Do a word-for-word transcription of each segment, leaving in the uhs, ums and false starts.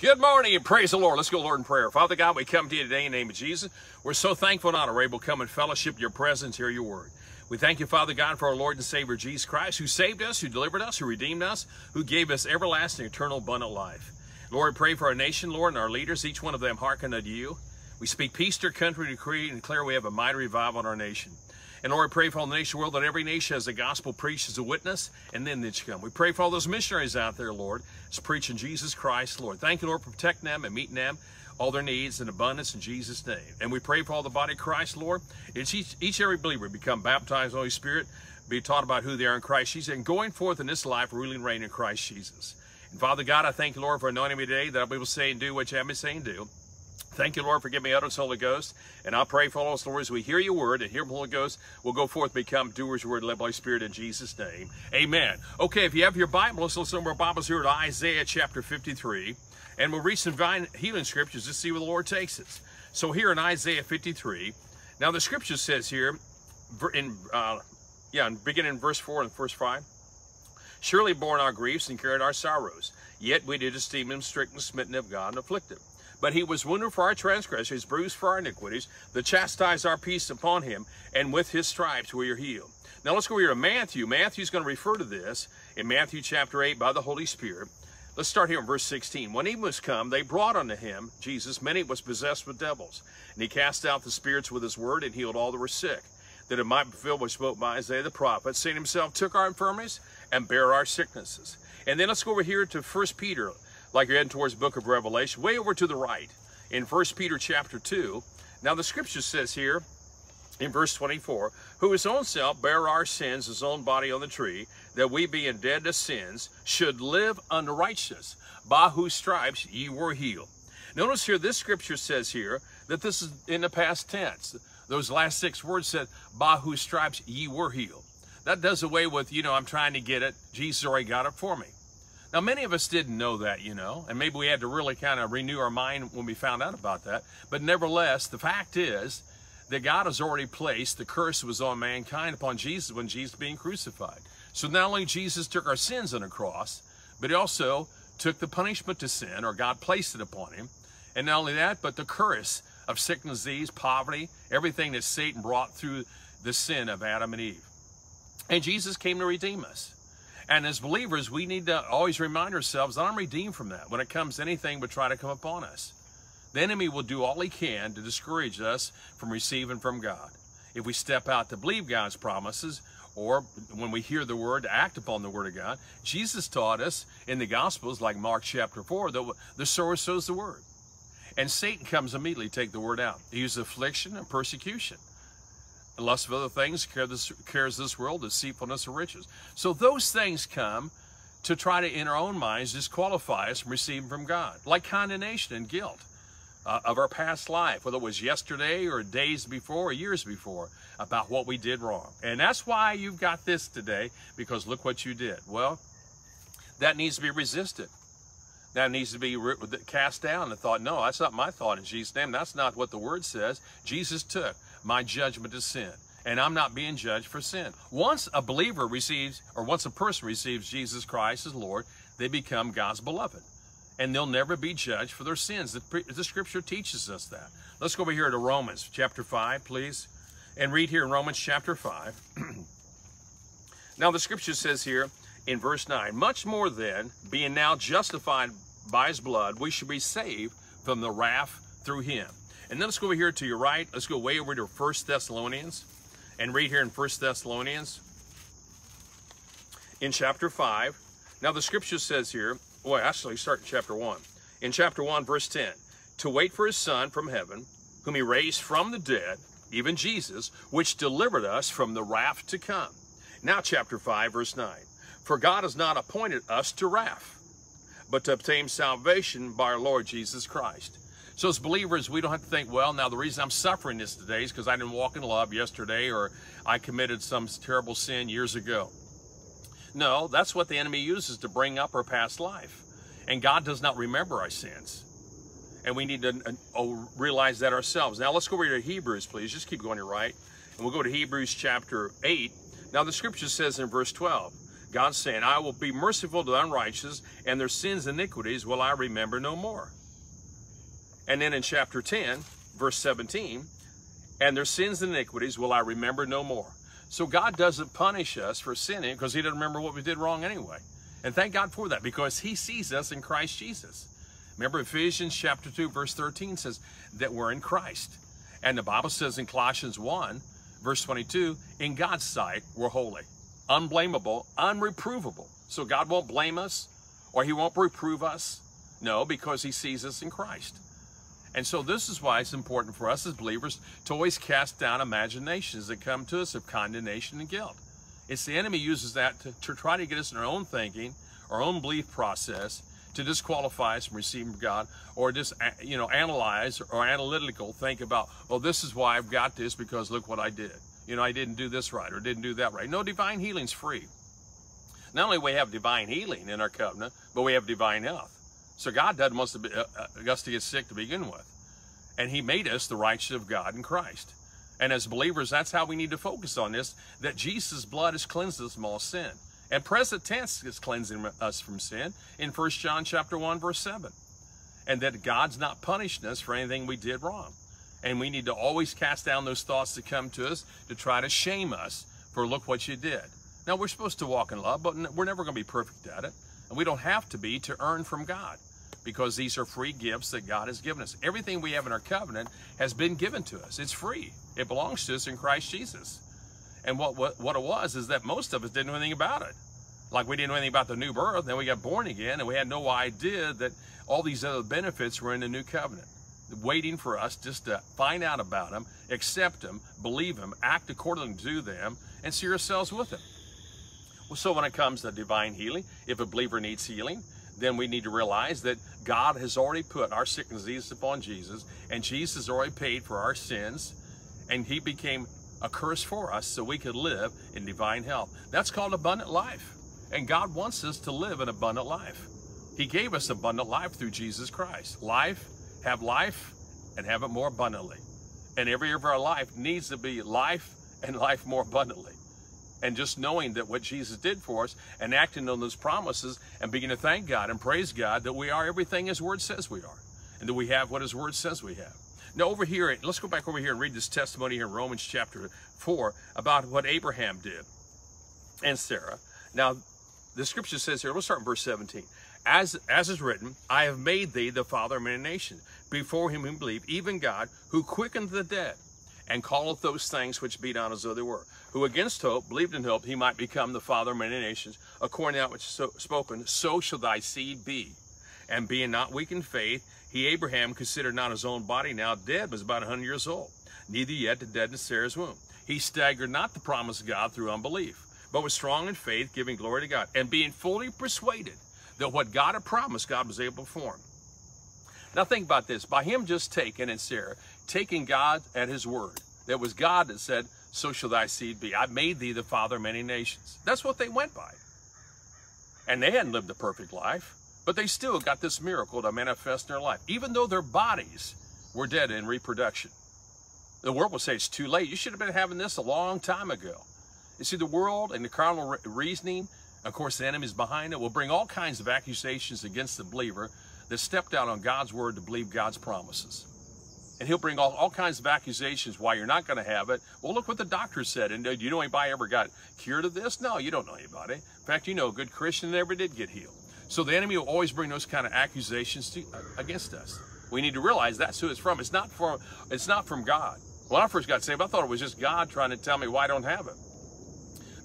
Good morning and praise the Lord. Let's go, Lord, in prayer. Father God, we come to you today in the name of Jesus. We're so thankful and honored we're able to come and fellowship your presence, hear your word. We thank you, Father God, for our Lord and Savior, Jesus Christ, who saved us, who delivered us, who redeemed us, who gave us everlasting, eternal, abundant life. Lord, pray for our nation, Lord, and our leaders, each one of them hearken unto you. We speak peace to our country, decree and declare we have a mighty revival in our nation. And Lord, pray for all the nation world that every nation has the gospel preached as a witness, and then that you come. We pray for all those missionaries out there, Lord, that's preaching Jesus Christ, Lord. Thank you, Lord, for protecting them and meeting them, all their needs in abundance in Jesus' name. And we pray for all the body of Christ, Lord. It's each, each every believer become baptized in the Holy Spirit, be taught about who they are in Christ Jesus, and going forth in this life, ruling and reigning in Christ Jesus. And Father God, I thank you, Lord, for anointing me today, that I'll be able to say and do what you have me say and do. Thank you, Lord, for giving me utterance, Holy Ghost. And I pray for all those, Lord, as we hear your word and hear the Holy Ghost, we'll go forth and become doers of your word, led by the Spirit in Jesus' name. Amen. Okay, if you have your Bible, let's listen to our Bibles here to Isaiah chapter fifty-three. And we'll read some divine healing scriptures to see where the Lord takes us. So here in Isaiah fifty-three, now the scripture says here, in uh, yeah, beginning in verse four and verse five, surely borne our griefs and carried our sorrows, yet we did esteem him stricken, smitten of God, and afflicted. But he was wounded for our transgressions, bruised for our iniquities. The chastised our peace upon him, and with his stripes we are healed. Now let's go here to Matthew. Matthew's going to refer to this in Matthew chapter eight by the Holy Spirit. Let's start here in verse sixteen. When he was come, they brought unto him, Jesus, many was possessed with devils. And he cast out the spirits with his word and healed all that were sick, that it might be fulfilled which spoke by Isaiah the prophet, saying himself, took our infirmities and bare our sicknesses. And then let's go over here to First Peter. Like you're heading towards the book of Revelation, way over to the right, in First Peter chapter two. Now the scripture says here, in verse twenty-four, who his own self bare our sins, his own body on the tree, that we being dead to sins, should live unto righteousness, by whose stripes ye were healed. Notice here, this scripture says here, that this is in the past tense. Those last six words said, by whose stripes ye were healed. That does away with, you know, I'm trying to get it, Jesus already got it for me. Now, many of us didn't know that, you know, and maybe we had to really kind of renew our mind when we found out about that. But nevertheless, the fact is that God has already placed the curse was on mankind upon Jesus when Jesus was being crucified. So not only Jesus took our sins on the cross, but he also took the punishment to sin, or God placed it upon him. And not only that, but the curse of sickness, disease, poverty, everything that Satan brought through the sin of Adam and Eve. And Jesus came to redeem us. And as believers, we need to always remind ourselves that I'm redeemed from that when it comes to anything but try to come upon us. The enemy will do all he can to discourage us from receiving from God. If we step out to believe God's promises, or when we hear the word, to act upon the word of God, Jesus taught us in the Gospels, like Mark chapter four, that the sower sows the word. And Satan comes immediately to take the word out. He uses affliction and persecution. The lust of other things, cares this world, deceitfulness of riches. So those things come to try to, in our own minds, disqualify us from receiving from God, like condemnation and guilt uh, of our past life, whether it was yesterday or days before or years before, about what we did wrong. And that's why you've got this today, because look what you did. Well, that needs to be resisted. That needs to be cast down and thought, no, that's not my thought in Jesus' name. That's not what the word says. Jesus took my judgment is sin, and I'm not being judged for sin. Once a believer receives, or once a person receives Jesus Christ as Lord, they become God's beloved, and they'll never be judged for their sins. The, the scripture teaches us that. Let's go over here to Romans chapter five, please, and read here in Romans chapter five. Now the scripture says here in verse nine, much more then, being now justified by his blood, we should be saved from the wrath through him. And then let's go over here to your right. Let's go way over to First Thessalonians and read here in First Thessalonians in chapter five. Now the scripture says here, well, actually start in chapter one. In chapter one, verse ten, to wait for his son from heaven, whom he raised from the dead, even Jesus, which delivered us from the wrath to come. Now chapter five, verse nine, for God has not appointed us to wrath, but to obtain salvation by our Lord Jesus Christ. So as believers, we don't have to think, well, now the reason I'm suffering this today is because I didn't walk in love yesterday, or I committed some terrible sin years ago. No, that's what the enemy uses to bring up our past life. And God does not remember our sins. And we need to realize that ourselves. Now let's go over to Hebrews, please. Just keep going to your right. And we'll go to Hebrews chapter eight. Now the scripture says in verse twelve, God's saying, I will be merciful to the unrighteous, and their sins and iniquities will I remember no more. And then in chapter ten, verse seventeen, and their sins and iniquities will I remember no more. So God doesn't punish us for sinning because he doesn't remember what we did wrong anyway. And thank God for that, because he sees us in Christ Jesus. Remember Ephesians chapter two, verse thirteen says that we're in Christ. And the Bible says in Colossians one, verse twenty-two, in God's sight, we're holy, unblameable, unreprovable. So God won't blame us or he won't reprove us. No, because he sees us in Christ. And so this is why it's important for us as believers to always cast down imaginations that come to us of condemnation and guilt. It's the enemy uses that to, to try to get us in our own thinking, our own belief process, to disqualify us from receiving God, or just, you know, analyze or analytical think about, oh, this is why I've got this because look what I did. You know, I didn't do this right or didn't do that right. No, divine healing's free. Not only do we have divine healing in our covenant, but we have divine health. So God doesn't want us to get sick to begin with. And he made us the righteous of God in Christ. And as believers, that's how we need to focus on this, that Jesus' blood has cleansed us from all sin. And present tense is cleansing us from sin in First John chapter one, verse seven. And that God's not punishing us for anything we did wrong. And we need to always cast down those thoughts that come to us to try to shame us for look what you did. Now, we're supposed to walk in love, but we're never going to be perfect at it. And we don't have to be to earn from God, because these are free gifts that God has given us. Everything we have in our covenant has been given to us. It's free. It belongs to us in Christ Jesus. And what, what, what it was is that most of us didn't know anything about it. Like we didn't know anything about the new birth, then we got born again, and we had no idea that all these other benefits were in the new covenant, waiting for us just to find out about them, accept them, believe them, act accordingly to them, and see ourselves with them. Well, so when it comes to divine healing, if a believer needs healing, then we need to realize that God has already put our sicknesses upon Jesus, and Jesus already paid for our sins, and he became a curse for us so we could live in divine health. That's called abundant life, and God wants us to live an abundant life. He gave us abundant life through Jesus Christ. Life, have life, and have it more abundantly. And every area of our life needs to be life and life more abundantly. And just knowing that what Jesus did for us and acting on those promises and beginning to thank God and praise God that we are everything his word says we are, and that we have what his word says we have. Now over here, let's go back over here and read this testimony here in Romans chapter four about what Abraham did and Sarah. Now the scripture says here, let's start in verse seventeen. As, as is written, I have made thee the father of many nations, before him who believed, even God, who quickened the dead, and calleth those things which be not as though they were, who against hope believed in hope he might become the father of many nations, according to that which is so spoken, so shall thy seed be. And being not weak in faith, he Abraham considered not his own body now dead, was about a hundred years old, neither yet the deadness of Sarah's womb. He staggered not the promise of God through unbelief, but was strong in faith, giving glory to God, and being fully persuaded that what God had promised, God was able to perform. Now think about this. By him just taking and Sarah, taking God at his word. That was God that said, so shall thy seed be. I made thee the father of many nations. That's what they went by. And they hadn't lived a perfect life, but they still got this miracle to manifest in their life, even though their bodies were dead in reproduction. The world will say it's too late. You should have been having this a long time ago. You see, the world and the carnal reasoning, of course, the enemy's behind it, will bring all kinds of accusations against the believer that stepped out on God's word to believe God's promises. And he'll bring all, all kinds of accusations why you're not going to have it. Well, look what the doctor said. And do you know anybody ever got cured of this? No, you don't know anybody. In fact, you know a good Christian that never did get healed. So the enemy will always bring those kind of accusations to, uh, against us. We need to realize that's who it's from. It's not from, it's not from God. When I first got saved, I thought it was just God trying to tell me why I don't have it.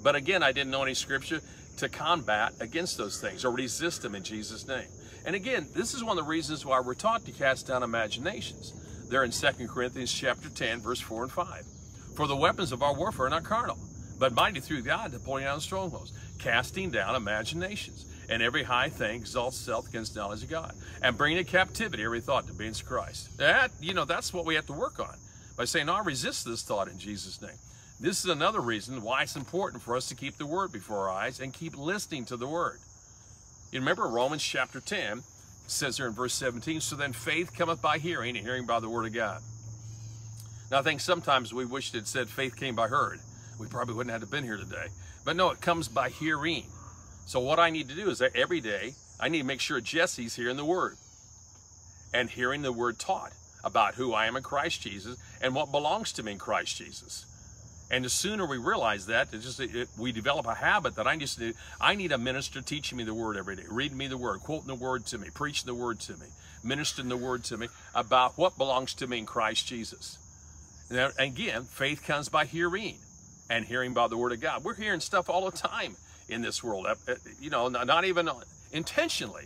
But again, I didn't know any scripture to combat against those things or resist them in Jesus' name. And again, this is one of the reasons why we're taught to cast down imaginations. There in Second Corinthians chapter ten, verse four and five. For the weapons of our warfare are not carnal, but mighty through God to pulling down strongholds, casting down imaginations, and every high thing exalts itself against the knowledge of God, and bringing to captivity every thought to obedience to Christ. That, you know, that's what we have to work on, by saying, no, I resist this thought in Jesus' name. This is another reason why it's important for us to keep the word before our eyes and keep listening to the word. You remember Romans chapter ten, says there in verse seventeen, so then faith cometh by hearing, and hearing by the word of God. Now I think sometimes we wished it said faith came by heard. We probably wouldn't have been here today. But no, it comes by hearing. So what I need to do is that every day, I need to make sure Jesse's hearing the Word and hearing the Word taught about who I am in Christ Jesus and what belongs to me in Christ Jesus. And the sooner we realize that, it's just, it, we develop a habit that I just need, I need a minister teaching me the Word every day, reading me the Word, quoting the Word to me, preaching the Word to me, ministering the Word to me about what belongs to me in Christ Jesus. Now, again, faith comes by hearing, and hearing by the Word of God. We're hearing stuff all the time in this world, you know, not even intentionally,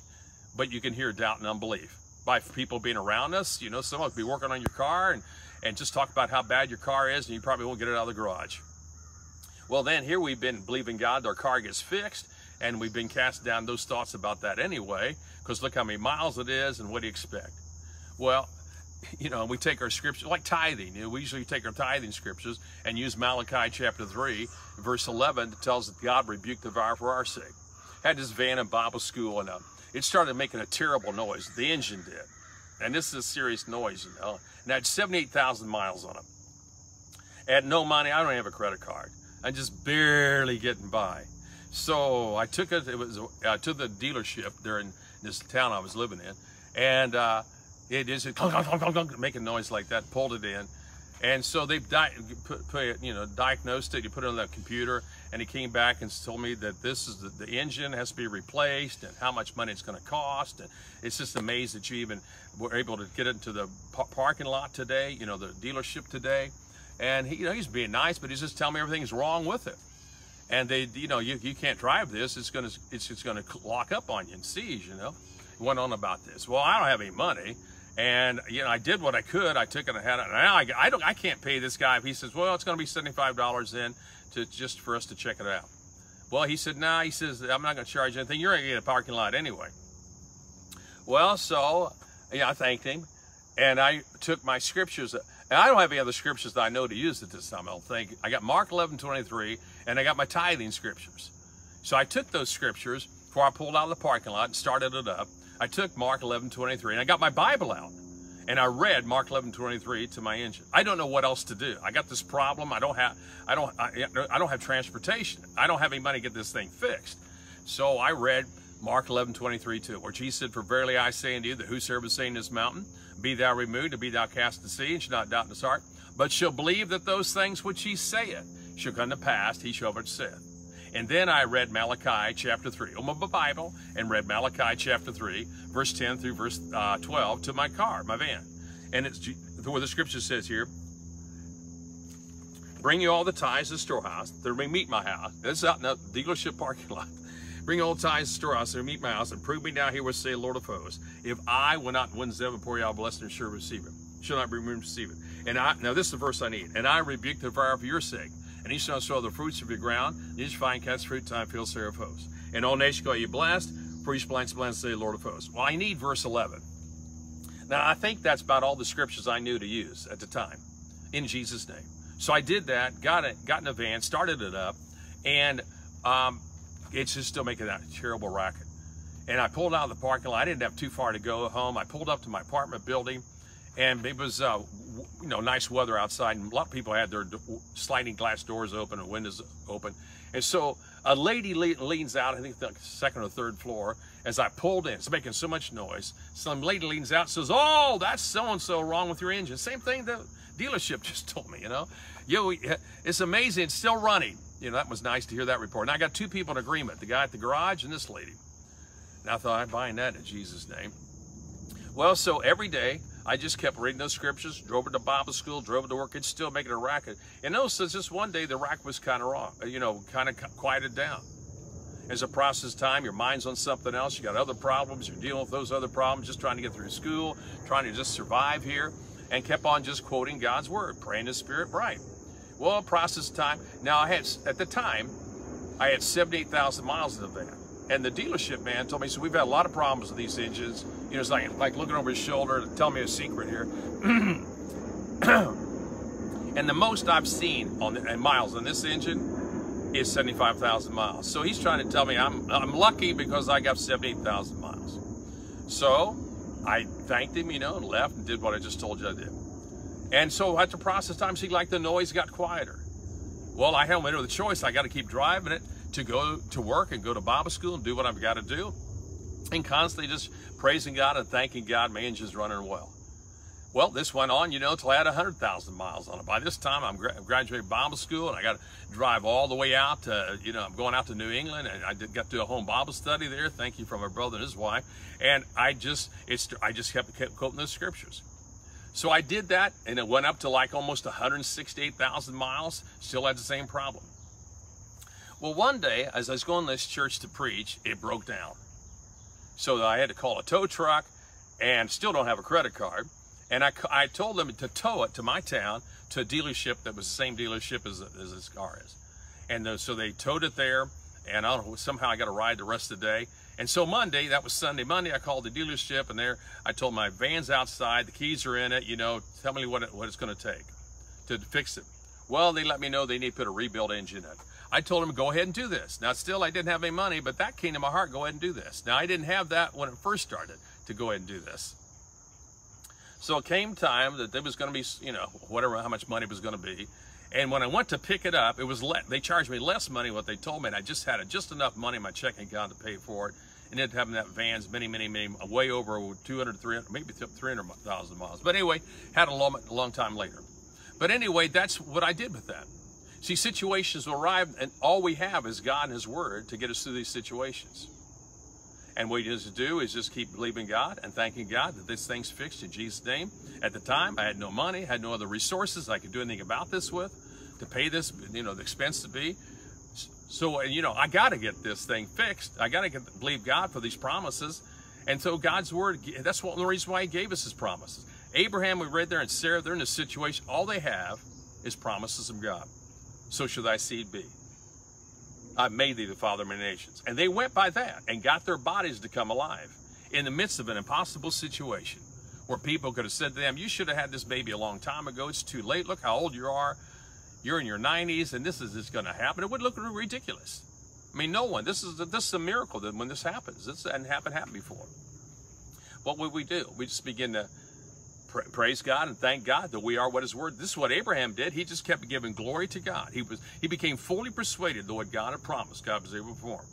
but you can hear doubt and unbelief by people being around us. You know, someone could be working on your car and, and just talk about how bad your car is, and you probably won't get it out of the garage. Well, then here we've been believing God, our car gets fixed, and we've been cast down those thoughts about that anyway, because look how many miles it is and what do you expect? Well, you know, we take our scriptures, like tithing, you know, we usually take our tithing scriptures and use Malachi chapter three, verse eleven, that tells that God rebuked the devourer for our sake. Had this van in Bible school, and uh, it started making a terrible noise. The engine did. And this is a serious noise, you know. And I had seventy-eight thousand miles on it. I had no money. I don't have a credit card. I'm just barely getting by. So I took it, it was, uh, to the dealership there in this town I was living in, and uh, It is it clunk, clunk, clunk, clunk, making noise like that, pulled it in. And so they di put, put, you know, diagnosed it, you put it on the computer, and he came back and told me that this is the, the engine has to be replaced and how much money it's going to cost. And it's just amazing that you even were able to get into the par parking lot today, you know, the dealership today. And he, you know, he's being nice, but he's just telling me everything's wrong with it. And they, you know, you, you can't drive this. It's going to, it's, it's going to lock up on you and seize, you know. Went on about this. Well, I don't have any money, and you know, I did what I could. I took it and had it. Now I, I don't. I can't pay this guy. If he says, "Well, it's going to be seventy-five dollars then to just for us to check it out." Well, he said, "No." Nah. He says, "I'm not going to charge anything. You're going to get a parking lot anyway." Well, so yeah, I thanked him, and I took my scriptures. And I don't have any other scriptures that I know to use at this time. I don't think. I got Mark eleven twenty-three, and I got my tithing scriptures. So I took those scriptures before I pulled out of the parking lot and started it up. I took Mark eleven twenty-three, and I got my Bible out, and I read Mark eleven twenty-three to my engine. I don't know what else to do. I got this problem. I don't have, I don't, I, I don't have transportation. I don't have any money to get this thing fixed. So I read Mark eleven twenty-three too, where Jesus said, "For verily I say unto you, that whosoever is saying this mountain, be thou removed, and be thou cast into the sea, and shall not doubt in his heart, but shall believe that those things which he saith shall come to pass, he shall overcome." And then I read Malachi chapter three, on my Bible, and read Malachi chapter three, verse ten through verse uh, twelve to my car, my van. And it's where the scripture says here, "Bring you all the tithes to the storehouse, there may meet my house." This is out in the dealership parking lot. "Bring all the tithes to the storehouse, there may meet my house, and prove me now here what say the Lord of hosts. If I will not win Zeb and pour you out a blessing, sure receive it. Shall not be receive it. And I," now this is the verse I need, "and I rebuke the fire for your sake. And he shall sow the fruits of your ground, and each vine cuts fruit, time fields, serve of hosts. And all nations call you blessed, for each blessed, blessed, say the Lord of hosts." Well, I need verse eleven. Now, I think that's about all the scriptures I knew to use at the time, in Jesus' name. So I did that, got it, got in a van, started it up, and um, it's just still making that terrible racket. And I pulled out of the parking lot. I didn't have too far to go home. I pulled up to my apartment building, and it was, uh, you know, nice weather outside, and a lot of people had their sliding glass doors open and windows open. And so a lady le leans out, I think the second or third floor, as I pulled in. It's making so much noise. Some lady leans out and says, "Oh, that's so-and-so wrong with your engine." Same thing the dealership just told me, you know. Yo, it's amazing. It's still running. You know, that was nice to hear that report. And I got two people in agreement, the guy at the garage and this lady. And I thought, I'm buying that in Jesus' name. Well, so every day, I just kept reading those scriptures, drove it to Bible school, drove it to work. It's still making a racket. And also, just one day, the racket was kind of wrong, you know, kind of quieted down. As a process of time, your mind's on something else. You got other problems. You're dealing with those other problems, just trying to get through school, trying to just survive here, and kept on just quoting God's word, praying the Spirit right. Well, process of time. Now, I had, at the time, I had seventy-eight thousand miles in the van. And the dealership man told me, "So we've had a lot of problems with these engines." You know, it's like, like looking over his shoulder to tell me a secret here. And the most I've seen on the, and miles on this engine is seventy-five thousand miles. So he's trying to tell me I'm, I'm lucky because I got seventy-eight thousand miles. So I thanked him, you know, and left and did what I just told you I did. And so at the process time, see, like the noise got quieter. Well, I had no choice. I got to keep driving it to go to work and go to Bible school and do what I've got to do, and constantly just praising God and thanking God, man, just running well. Well, this went on, you know, till I had one hundred thousand miles on it. By this time, I'm gra graduated Bible school, and I got to drive all the way out to, you know, I'm going out to New England, and I did, got to do a home Bible study there. Thank you from my brother and his wife. And I just, it's, I just kept, kept quoting those scriptures. So I did that, and it went up to like almost one hundred sixty-eight thousand miles. Still had the same problem. Well, one day, as I was going to this church to preach, it broke down. So I had to call a tow truck, and still don't have a credit card. And I, I told them to tow it to my town, to a dealership that was the same dealership as, as this car is. And the, so they towed it there, and I don't know, somehow I got a ride the rest of the day. And so Monday, that was Sunday, Monday I called the dealership, and there I told my van's outside, the keys are in it, you know, tell me what, it, what it's going to take to fix it. Well, they let me know they need to put a rebuild engine in. I told them, go ahead and do this. Now, still, I didn't have any money, but that came to my heart, go ahead and do this. Now, I didn't have that when it first started to go ahead and do this. So it came time that there was going to be, you know, whatever, how much money it was going to be. And when I went to pick it up, it was le they charged me less money than what they told me. And I just had just enough money in my checking account to pay for it. And it having that van's many, many, many, way over two hundred, three hundred, maybe three hundred thousand miles. But anyway, had a long, long time later. But anyway, that's what I did with that. See, situations will arrive, and all we have is God and His Word to get us through these situations. And what you just do is just keep believing God and thanking God that this thing's fixed in Jesus' name. At the time, I had no money, had no other resources I could do anything about this with, to pay this, you know, the expense to be. So, you know, I got to get this thing fixed. I got to get, believe God for these promises. And so God's Word, that's one of the reasons why He gave us His promises. Abraham, we read there, and Sarah, they're in a situation, all they have is promises of God. So shall thy seed be. I've made thee the father of many nations. And they went by that and got their bodies to come alive in the midst of an impossible situation where people could have said to them, you should have had this baby a long time ago. It's too late. Look how old you are. You're in your nineties, and this is just going to happen. It would look ridiculous. I mean, no one. This is a, this is a miracle that when this happens. This hadn't happened, happened before. What would we do? We just begin to praise God and thank God that we are what His Word. This is what Abraham did. He just kept giving glory to God. He was he became fully persuaded that what God had promised, God was able to perform.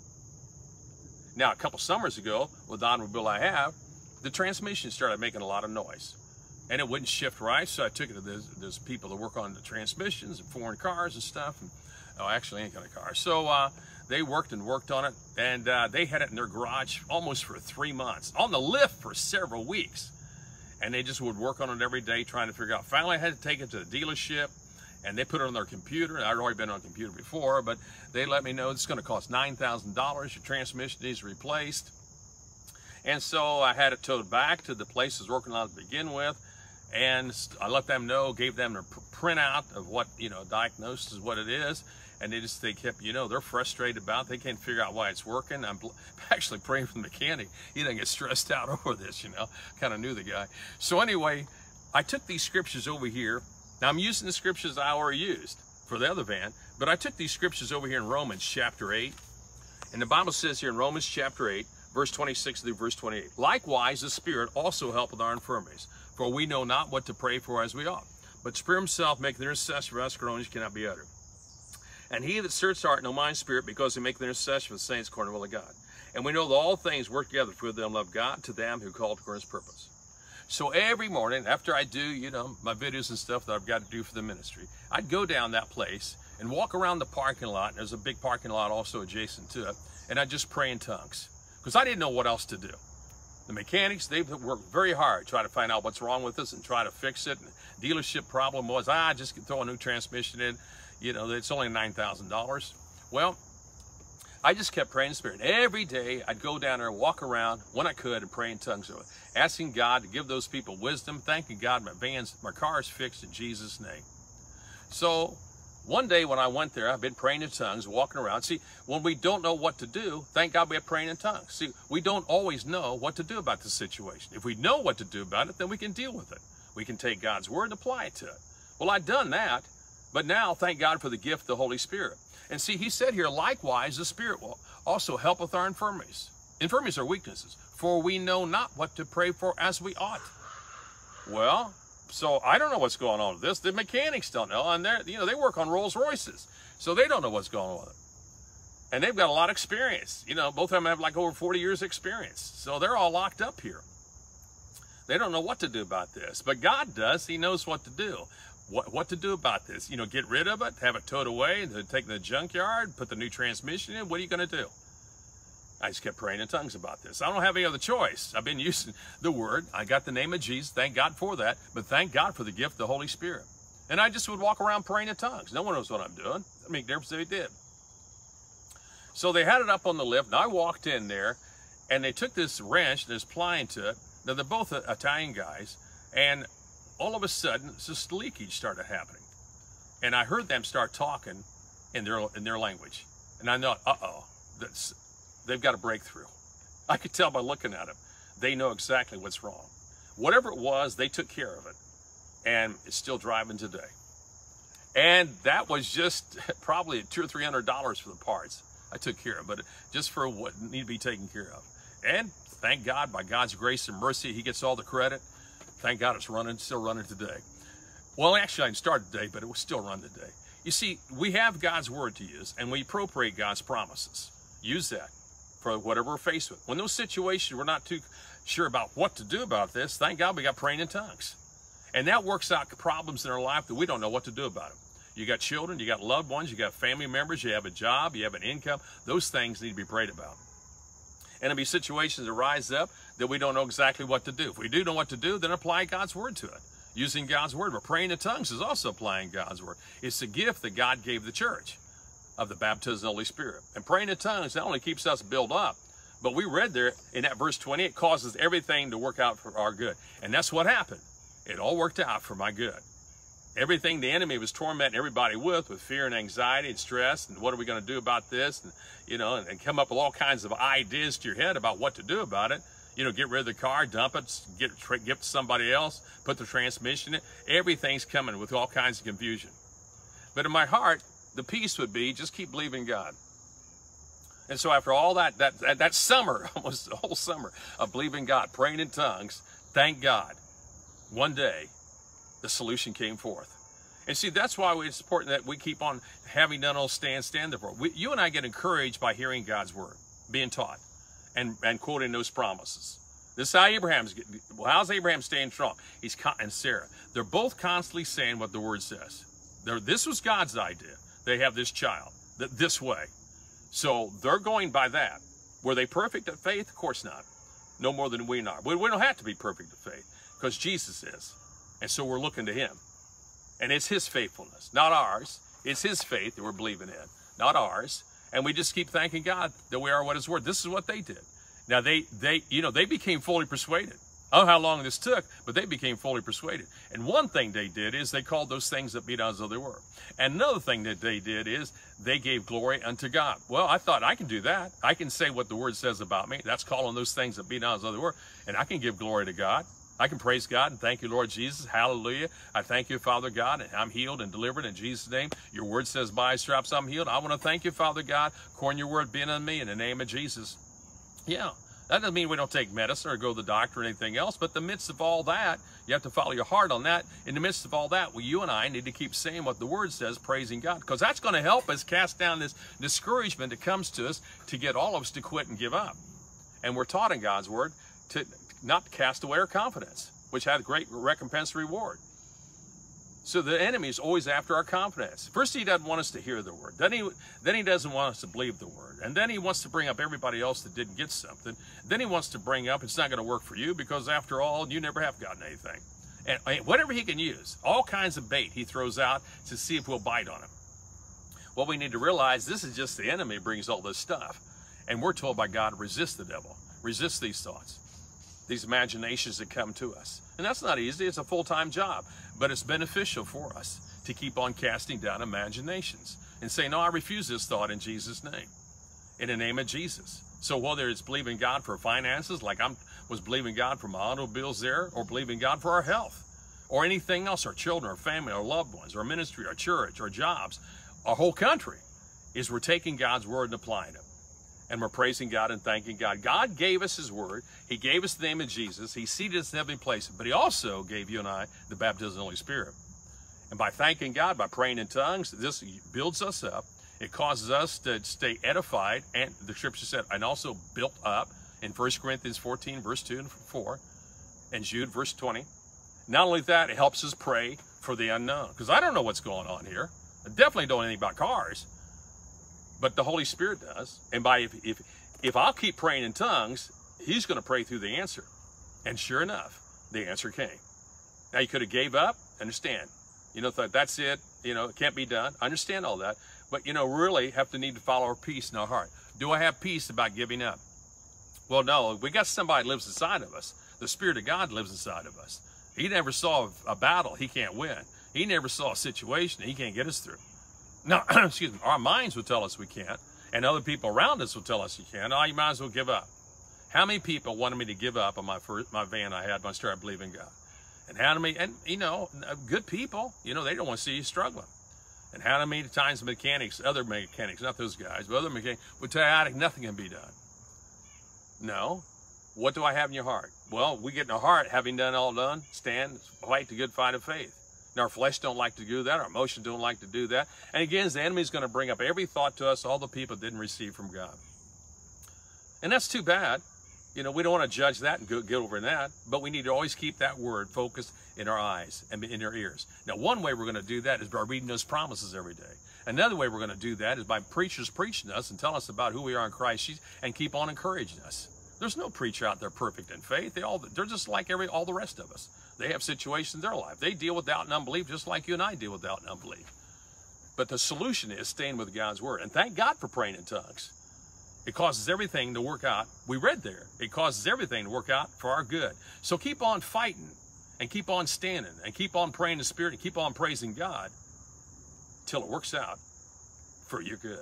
Now, a couple summers ago, with the automobile I have, the transmission started making a lot of noise, and it wouldn't shift right. So I took it to those, those people that work on the transmissions and foreign cars and stuff. And, oh, actually, any kind of car. So uh, they worked and worked on it, and uh, they had it in their garage almost for three months, on the lift for several weeks. And they just would work on it every day trying to figure out. Finally, I had to take it to the dealership, and they put it on their computer. I'd already been on a computer before, but they let me know it's going to cost nine thousand dollars. Your transmission needs replaced. And so I had it towed back to the place I was working on it to begin with, and I let them know, gave them a printout of what, you know, diagnosis is what it is. And they just, they kept, you know, they're frustrated about it. They can't figure out why it's working. I'm actually praying for the mechanic. He didn't get stressed out over this, you know. Kind of knew the guy. So anyway, I took these scriptures over here. Now, I'm using the scriptures I already used for the other van, but I took these scriptures over here in Romans chapter eight. And the Bible says here in Romans chapter eight, verse twenty-six through verse twenty-eight, likewise, the Spirit also helpeth our infirmities, for we know not what to pray for as we ought. But the Spirit Himself maketh intercession for us, groanings cannot be uttered. And He that searcheth our heart knoweth mind spirit, because He maketh intercession for the saints according to the will of God. And we know that all things work together for them love God, to them who called according to His purpose. So every morning after I do, you know, my videos and stuff that I've got to do for the ministry, I'd go down that place and walk around the parking lot. And there's a big parking lot also adjacent to it. And I'd just pray in tongues because I didn't know what else to do. The mechanics, they've worked very hard trying to find out what's wrong with us and try to fix it. And the dealership problem was, ah, just throw a new transmission in. You know, it's only nine thousand dollars. Well, I just kept praying in the Spirit. Every day, I'd go down there, walk around when I could, and pray in tongues over it, asking God to give those people wisdom, thanking God my van's, my car is fixed in Jesus' name. So one day when I went there, I've been praying in tongues, walking around. See, when we don't know what to do, thank God we have praying in tongues. See, we don't always know what to do about the situation. If we know what to do about it, then we can deal with it. We can take God's Word and apply it to it. Well, I'd done that. But now, thank God for the gift of the Holy Spirit. And see, He said here, likewise, the Spirit will also helpeth our infirmities. Infirmities are weaknesses, for we know not what to pray for as we ought. Well, so I don't know what's going on with this. The mechanics don't know, and they're, you know, they work on Rolls Royces, so they don't know what's going on with it. And they've got a lot of experience. You know, both of them have like over forty years experience. So they're all locked up here. They don't know what to do about this, but God does. He knows what to do. What, what to do about this? You know, get rid of it, have it towed away, take it to the junkyard, put the new transmission in. What are you going to do? I just kept praying in tongues about this. I don't have any other choice. I've been using the word. I got the name of Jesus. Thank God for that. But thank God for the gift of the Holy Spirit. And I just would walk around praying in tongues. No one knows what I'm doing. I mean, difference they did. So they had it up on the lift, and I walked in there, and they took this wrench, this plying to it. Now, they're both Italian guys, and all of a sudden, this leakage started happening. And I heard them start talking in their in their language. And I thought, uh-oh, that's, they've got a breakthrough. I could tell by looking at them. They know exactly what's wrong. Whatever it was, they took care of it. And it's still driving today. And that was just probably two hundred or three hundred dollars for the parts I took care of, but just for what needed to be taken care of. And thank God, by God's grace and mercy, he gets all the credit. Thank God it's running, still running today. Well, actually, I didn't start today, but it will still run today. You see, we have God's word to use, and we appropriate God's promises. Use that for whatever we're faced with. When those situations, we're not too sure about what to do about this, thank God we got praying in tongues. And that works out problems in our life that we don't know what to do about them. You got children, you got loved ones, you got family members, you have a job, you have an income. Those things need to be prayed about. And there'll be situations that rise up that we don't know exactly what to do. If we do know what to do, then apply God's word to it. Using God's word. But praying in tongues is also applying God's word. It's a gift that God gave the church of the baptism of the Holy Spirit. And praying in tongues not only keeps us built up, but we read there in that verse twenty, it causes everything to work out for our good. And that's what happened. It all worked out for my good. Everything the enemy was tormenting everybody with, with fear and anxiety and stress, and what are we going to do about this, and you know, and, and come up with all kinds of ideas to your head about what to do about it. You know, get rid of the car, dump it, get give it to somebody else, put the transmission in. Everything's coming with all kinds of confusion. But in my heart, the peace would be just keep believing God. And so after all that, that that, that summer, almost the whole summer of believing God, praying in tongues, thank God. One day, the solution came forth. And see, that's why it's important that we keep on having done all stand, stand therefore. We, you and I get encouraged by hearing God's word, being taught, and, and quoting those promises. This is how Abraham's, well, how's Abraham staying strong? He's and Sarah. They're both constantly saying what the word says. They're, this was God's idea. They have this child, th this way. So they're going by that. Were they perfect at faith? Of course not. No more than we are. We, we don't have to be perfect at faith, because Jesus is. And so we're looking to him. And it's his faithfulness, not ours. It's his faith that we're believing in, not ours. And we just keep thanking God that we are what his word. This is what they did. Now they, they, you know, they became fully persuaded. I don't know how long this took, but they became fully persuaded. And one thing they did is they called those things that be not as though they were. And another thing that they did is they gave glory unto God. Well, I thought I can do that. I can say what the word says about me. That's calling those things that be not as though they were. And I can give glory to God. I can praise God and thank you, Lord Jesus. Hallelujah. I thank you, Father God, and I'm healed and delivered in Jesus' name. Your word says, by his stripes I'm healed. I want to thank you, Father God, according to your word being on me in the name of Jesus. Yeah, that doesn't mean we don't take medicine or go to the doctor or anything else, but in the midst of all that, you have to follow your heart on that. In the midst of all that, well, you and I need to keep saying what the word says, praising God, because that's going to help us cast down this discouragement that comes to us to get all of us to quit and give up. And we're taught in God's word to not to cast away our confidence, which had great recompense reward. So the enemy is always after our confidence. First, he doesn't want us to hear the word. Then he, then he doesn't want us to believe the word. And then he wants to bring up everybody else that didn't get something. Then he wants to bring up, it's not going to work for you because after all, you never have gotten anything. And I mean, whatever he can use, all kinds of bait he throws out to see if we'll bite on him. What we need to realize, this is just the enemy brings all this stuff. And we're told by God, resist the devil. Resist these thoughts. These imaginations that come to us. And that's not easy, it's a full-time job, but it's beneficial for us to keep on casting down imaginations and say, no, I refuse this thought in Jesus' name, in the name of Jesus. So whether it's believing God for finances, like I was believing God for my auto bills there, or believing God for our health, or anything else, our children, our family, our loved ones, our ministry, our church, our jobs, our whole country, is we're taking God's word and applying it. And we're praising God and thanking God. God gave us his word. He gave us the name of Jesus. He seated us in heavenly places. But he also gave you and I the baptism of the Holy Spirit. And by thanking God, by praying in tongues, this builds us up. It causes us to stay edified, and the scripture said, and also built up in First Corinthians fourteen, verse two and four, and Jude, verse twenty. Not only that, it helps us pray for the unknown, because I don't know what's going on here. I definitely don't know anything about cars, but the Holy Spirit does. And by if, if, if I'll keep praying in tongues, he's going to pray through the answer. And sure enough, the answer came. Now, you could have gave up, understand. You know, thought, that's it, you know, it can't be done. I understand all that. But, you know, really have to need to follow our peace in our heart. Do I have peace about giving up? Well, no, we got somebody that lives inside of us. The Spirit of God lives inside of us. He never saw a battle he can't win. He never saw a situation he can't get us through. Now, excuse me, our minds will tell us we can't, and other people around us will tell us you can't. Oh, you might as well give up. How many people wanted me to give up on my first, my van I had when I started believing God? And how many, and you know, good people, you know, they don't want to see you struggling. And how many times mechanics, other mechanics, not those guys, but other mechanics, would tell you nothing can be done. No. What do I have in your heart? Well, we get in our heart, having done all done, stand, fight the good fight of faith. And our flesh don't like to do that. Our emotions don't like to do that. And again, the enemy's going to bring up every thought to us, all the people didn't receive from God. And that's too bad. You know, we don't want to judge that and get over that, but we need to always keep that word focused in our eyes and in our ears. Now, one way we're going to do that is by reading those promises every day. Another way we're going to do that is by preachers preaching us and telling us about who we are in Christ and keep on encouraging us. There's no preacher out there perfect in faith. They all, they're just like every, all the rest of us. They have situations in their life. They deal with doubt and unbelief just like you and I deal with doubt and unbelief. But the solution is staying with God's word. And thank God for praying in tongues. It causes everything to work out. We read there. It causes everything to work out for our good. So keep on fighting and keep on standing and keep on praying in the Spirit and keep on praising God till it works out for your good.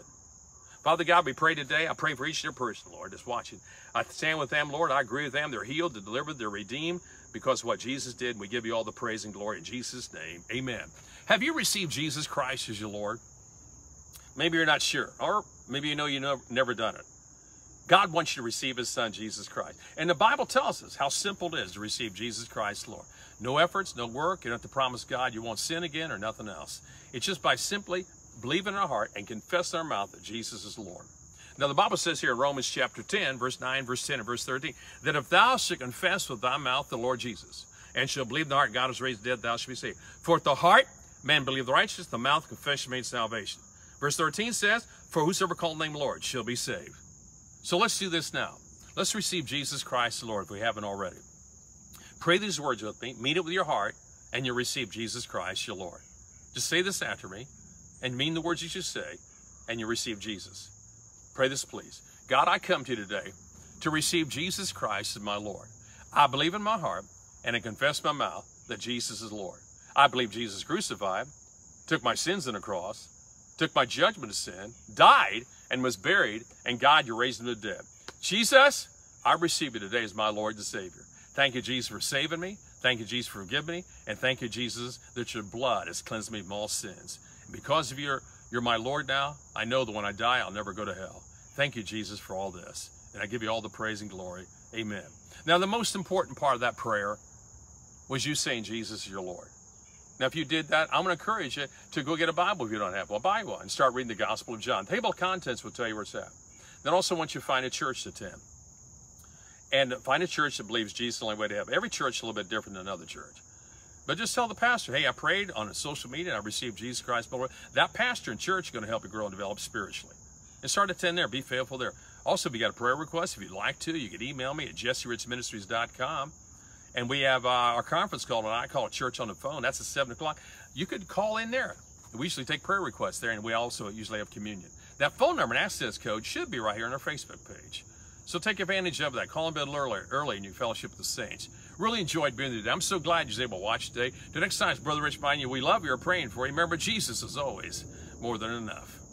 Father God, we pray today. I pray for each and every person, Lord, that's watching. I stand with them, Lord. I agree with them. They're healed, they're delivered, they're redeemed because of what Jesus did. We give you all the praise and glory in Jesus' name. Amen. Have you received Jesus Christ as your Lord? Maybe you're not sure, or maybe you know you've never done it. God wants you to receive his son, Jesus Christ. And the Bible tells us how simple it is to receive Jesus Christ, Lord. No efforts, no work. You don't have to promise God you won't sin again or nothing else. It's just by simply believe in our heart and confess in our mouth that Jesus is Lord. Now, the Bible says here in Romans chapter ten, verse nine, verse ten, and verse thirteen, that if thou shalt confess with thy mouth the Lord Jesus, and shalt believe in the heart God has raised the dead, thou shalt be saved. For at the heart, man believeth the righteous, the mouth confession made salvation. Verse thirteen says, for whosoever call the name Lord shall be saved. So let's do this now. Let's receive Jesus Christ the Lord if we haven't already. Pray these words with me, mean it with your heart, and you'll receive Jesus Christ your Lord. Just say this after me, and mean the words you should say, and you receive Jesus. Pray this, please. God, I come to you today to receive Jesus Christ as my Lord. I believe in my heart, and I confess my mouth that Jesus is Lord. I believe Jesus crucified, took my sins on the cross, took my judgment of sin, died, and was buried, and God, you raised him to the dead. Jesus, I receive you today as my Lord and Savior. Thank you, Jesus, for saving me. Thank you, Jesus, for forgiving me. And thank you, Jesus, that your blood has cleansed me from all sins. Because of your, you're my Lord now, I know that when I die, I'll never go to hell. Thank you, Jesus, for all this. And I give you all the praise and glory. Amen. Now, the most important part of that prayer was you saying, Jesus is your Lord. Now, if you did that, I'm going to encourage you to go get a Bible if you don't have one. Buy one and start reading the Gospel of John. The table of contents will tell you where it's at. Then also want you to find a church to attend. And find a church that believes Jesus is the only way to heaven. Every church is a little bit different than another church. But just tell the pastor, hey, I prayed on social media and I received Jesus Christ. That pastor and church is going to help you grow and develop spiritually. And start attending there. Be faithful there. Also, if you got a prayer request, if you'd like to, you can email me at jesse rich ministries dot com. And we have uh, our conference call tonight. I call it Church on the Phone. That's at seven o'clock. You could call in there. We usually take prayer requests there, and we also usually have communion. That phone number and access code should be right here on our Facebook page. So take advantage of that. Call a bit early, early in your fellowship with the saints. Really enjoyed being here today. I'm so glad you was able to watch today. The next time, Brother Rich, mind you, we love you. We're praying for you. Remember, Jesus is always more than enough.